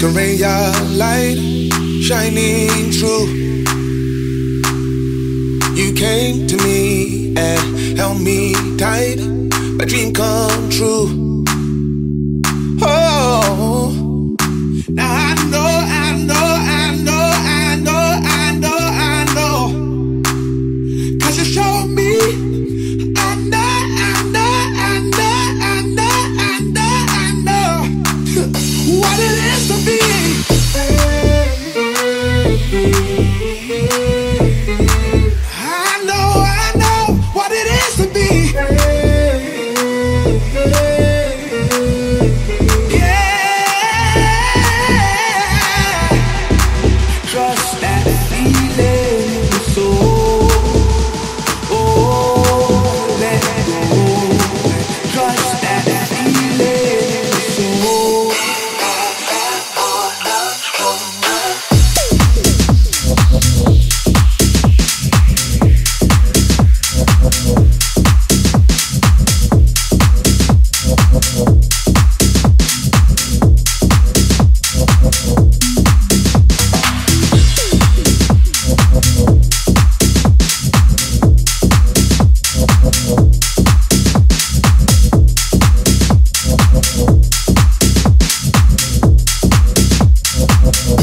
can rain your light shining true. You came to me and held me tight, my dream come true. Oh, now I know, 'cause you showed me. I know what it is to be. I know what it is to be. Yeah, trust that feeling in your soul. Oh, let go. Trust that feeling.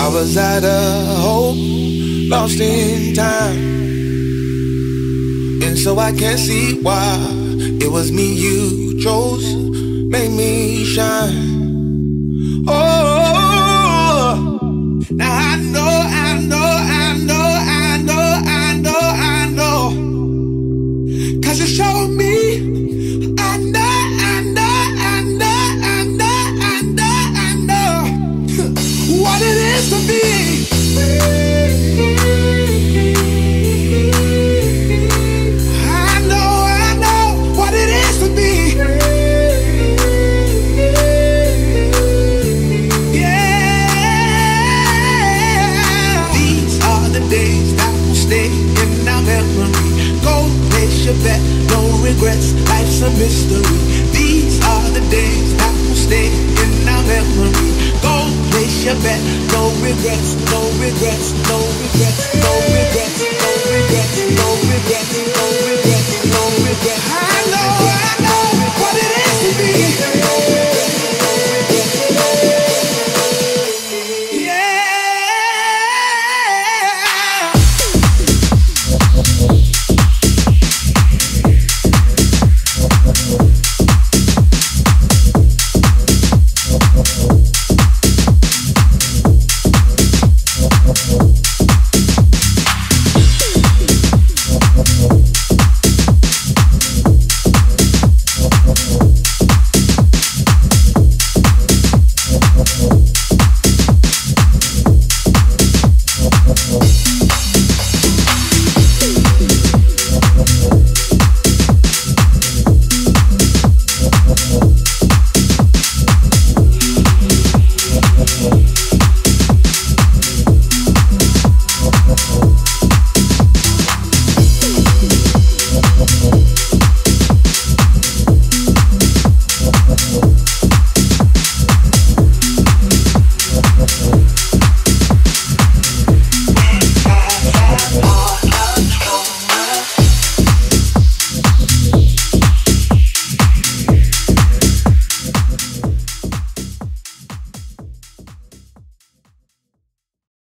I was out of hope, lost in time, and so I can't see why it was me you chose, made me shine. Oh, now I know, 'cause you showed me. I know what it is to be. I know what it is to be. Yeah, these are the days that will stay in our memory. Go place your bet, no regrets, life's a mystery. These are the days that will stay in our memory. Go place your bet, no regrets, no regrets, no regrets.